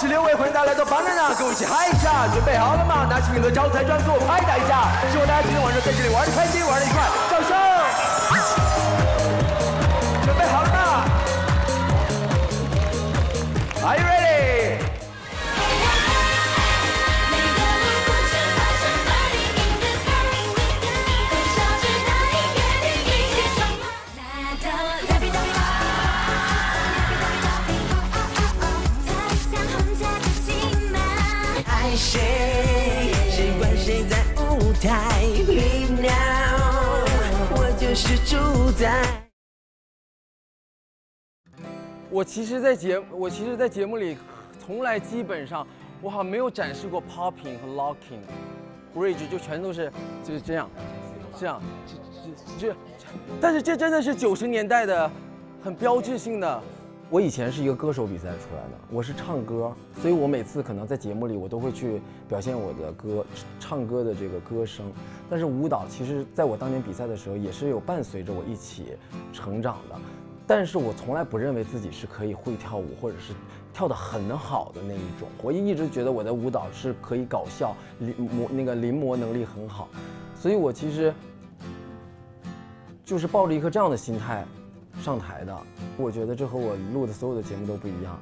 16位，欢迎大家来到巴娜娜，跟我一起嗨一下，准备好了吗？拿起你的招财砖，给我拍打一下，希望大家今天晚上在这里玩的开心，玩的愉快，掌声！准备好了吗 ？Are you ready？ Leave now， 我就是主宰。我其实，在节目里，从来基本上，我好像没有展示过 popping 和 locking，bridge 就全都是就是这样，这，但是这真的是90年代的，很标志性的。我以前是一个歌手比赛出来的，我是唱歌，所以我每次可能在节目里我都会去表现我的歌，唱歌的这个歌声。但是舞蹈其实在我当年比赛的时候也是有伴随着我一起成长的，但是我从来不认为自己是可以会跳舞或者是跳得很好的那一种。我一直觉得我的舞蹈是可以搞笑，临摹能力很好，所以我其实就是抱着一颗这样的心态上台的。我觉得这和我录的所有的节目都不一样。